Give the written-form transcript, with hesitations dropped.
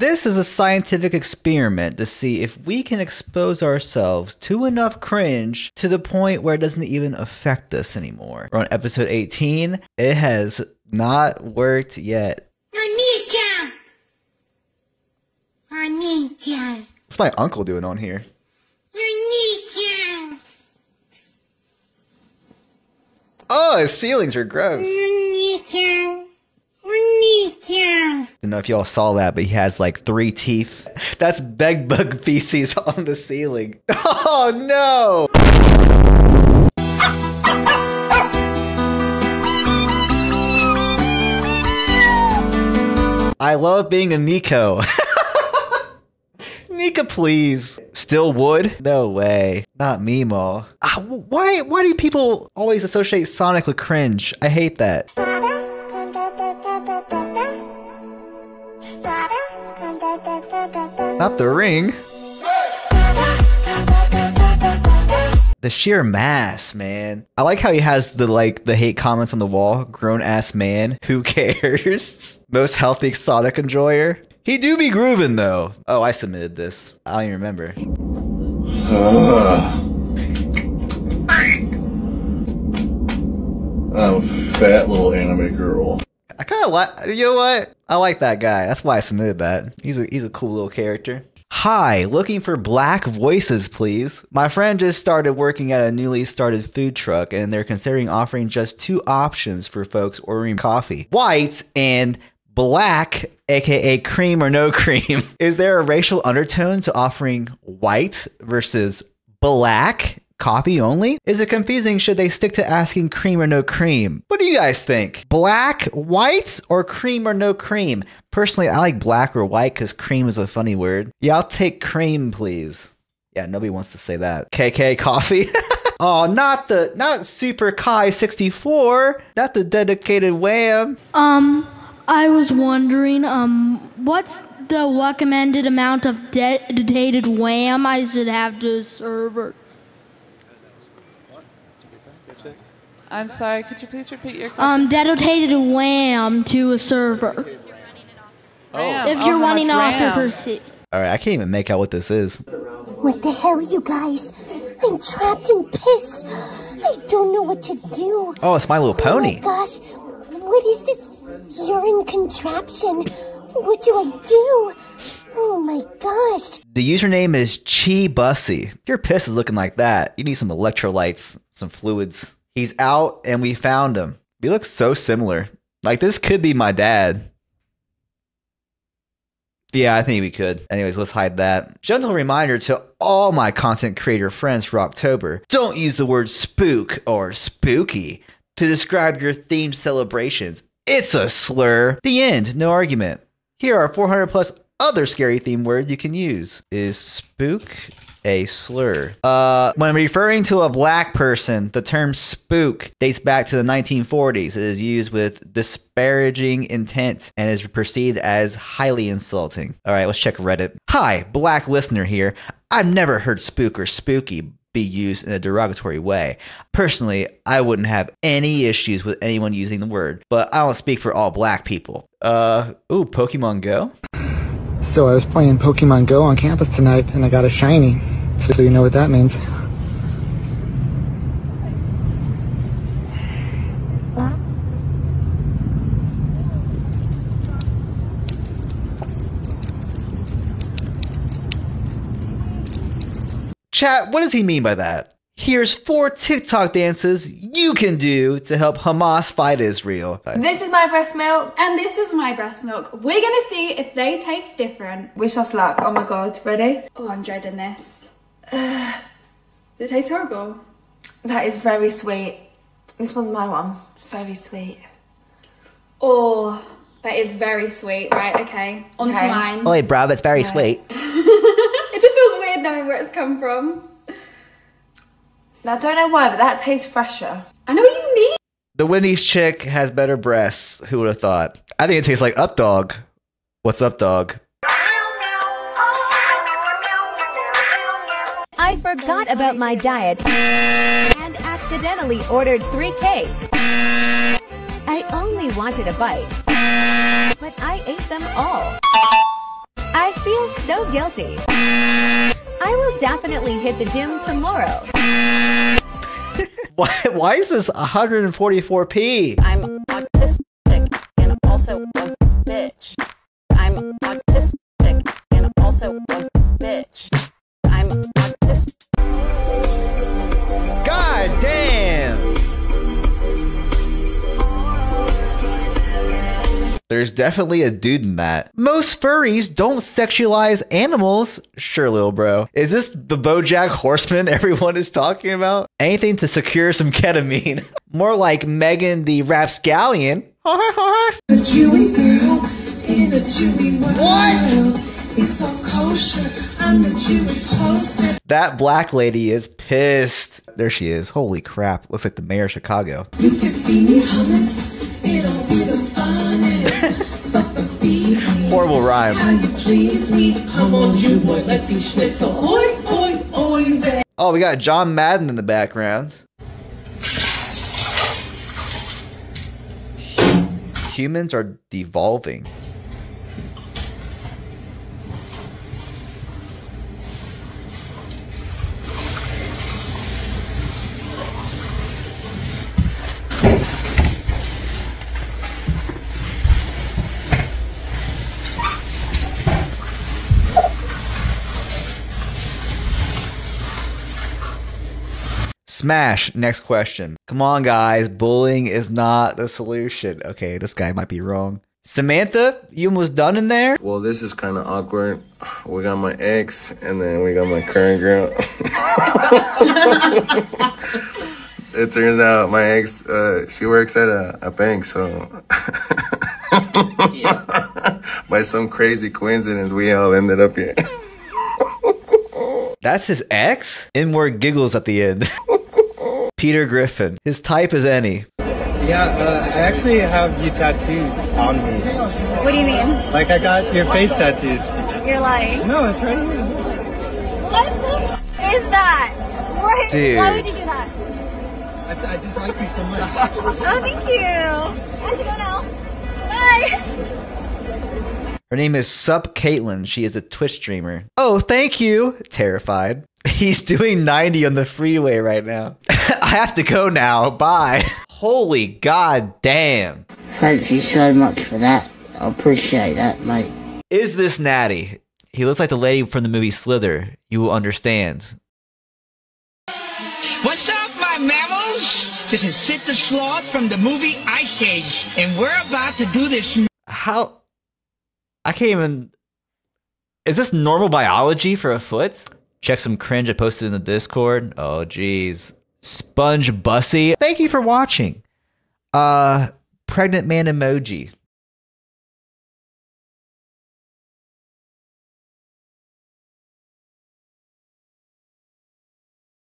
This is a scientific experiment to see if we can expose ourselves to enough cringe to the point where it doesn't even affect us anymore. We're on episode 18. It has not worked yet. What's my uncle doing on here? Oh, his ceilings are gross. I don't know if y'all saw that, but he has like 3 teeth. That's bed bug feces on the ceiling. Oh no! I love being a Nico. Nika, please. Still wood? No way. Not me, Ma. Why do people always associate Sonic with cringe? I hate that. Not the ring. The sheer mass, man. I like how he has the hate comments on the wall. Grown ass man. Who cares? Most healthy Sonic enjoyer. He do be grooving though. Oh, I submitted this. I don't even remember. I'm a fat little anime girl. I kind of like. You know what? I like that guy. That's why I submitted that. He's a cool little character. Hi, looking for black voices, please. My friend just started working at a newly started food truck, and they're considering offering just 2 options for folks ordering coffee: white and black, aka cream or no cream. Is there a racial undertone to offering white versus black coffee only? Is it confusing? Should they stick to asking cream or no cream? What do you guys think? Black, white, or cream or no cream? Personally, I like black or white because cream is a funny word. Yeah, I'll take cream, please. Yeah, nobody wants to say that. KK coffee. Oh, not Super Kai 64. Not the dedicated wham. I was wondering, what's the recommended amount of dedicated wham I should have to a server? I'm sorry, could you please repeat your question? Dedicated wham to a server. If you're running off your PC. Alright, I can't even make out what this is. What the hell, you guys? I'm trapped in piss. I don't know what to do. Oh, it's My Little Pony. Oh my gosh, what is this? Urine contraption. What do I do? Oh my gosh. The username is Chi Bussy. Your piss is looking like that. You need some electrolytes, some fluids. He's out and we found him. He looks so similar. Like this could be my dad. Yeah, I think we could. Anyways, let's hide that. Gentle reminder to all my content creator friends for October. Don't use the word spook or spooky to describe your themed celebrations. It's a slur. The end. No argument. Here are 400+ other scary theme words you can use. Is spook a slur? When referring to a black person, the term spook dates back to the 1940s. It is used with disparaging intent and is perceived as highly insulting. All right, let's check Reddit. Hi, black listener here. I've never heard spook or spooky be used in a derogatory way. Personally, I wouldn't have any issues with anyone using the word, but I don't speak for all black people. Ooh, Pokemon Go? So I was playing Pokemon Go on campus tonight and I got a shiny. So you know what that means. Chat, what does he mean by that? Here's 4 TikTok dances you can do to help Hamas fight Israel. This is my breast milk. And this is my breast milk. We're gonna see if they taste different. Wish us luck. Oh my God, ready? Oh, I'm dreading this. Does it taste horrible? That is very sweet. This one's my one. It's very sweet. Oh, that is very sweet. Right, okay. On to mine. Oh, bro, that's very sweet. It just feels weird knowing where it's come from. I don't know why, but that tastes fresher. I know what you mean. The Wendy's chick has better breasts. Who would have thought? I think it tastes like Up Dog. What's Up Dog? I forgot about my diet and accidentally ordered 3 cakes. I only wanted a bite, but I ate them all. feel so guilty. I will definitely hit the gym tomorrow. Why is this 144p? I'm autistic and also a bitch. I'm autistic and also a bitch. I'm autistic. God damn! There's definitely a dude in that. Most furries don't sexualize animals. Sure, little bro. Is this the BoJack Horseman everyone is talking about? Anything to secure some ketamine. More like Megan the Rapscallion. A Jewy girl in a Jewy world. What? It's all kosher. I'm the Jewish hoster. That black lady is pissed. There she is. Holy crap. Looks like the mayor of Chicago. You can feed me hummus. It'll be the funnest. But the beef. Horrible rhyme. How you please me. Come on, you boy. Let's eat schnitzel. Oi, oi, oi. Oh, we got John Madden in the background. Humans are devolving. Smash. Next question. Come on, guys. Bullying is not the solution. Okay, this guy might be wrong. Samantha, you almost done in there? Well, this is kind of awkward. We got my ex, and then we got my current girl. It turns out my ex, she works at a bank, so... yeah. By some crazy coincidence, we all ended up here. That's his ex? Inward giggles at the end. Peter Griffin. His type is any. Yeah, I actually have you tattooed on me. What do you mean? Like, I got your face tattoos. You're lying. No, it's right here. What the f is that? What? Dude. Why would you do that? I just like you so much. Oh, thank you. I have to go now. Bye. Her name is SupCaitlyn. She is a Twitch streamer. Oh, thank you. Terrified. He's doing 90 on the freeway right now. I have to go now. Bye. Holy god damn. Thank you so much for that. I appreciate that, mate. Is this natty? He looks like the lady from the movie Slither. You will understand. What's up, my mammals? This is Sid the Sloth from the movie Ice Age, and we're about to do this. How? I can't even... Is this normal biology for a foot? Check some cringe I posted in the Discord. Oh, geez. Sponge Bussy. Thank you for watching. Pregnant man emoji.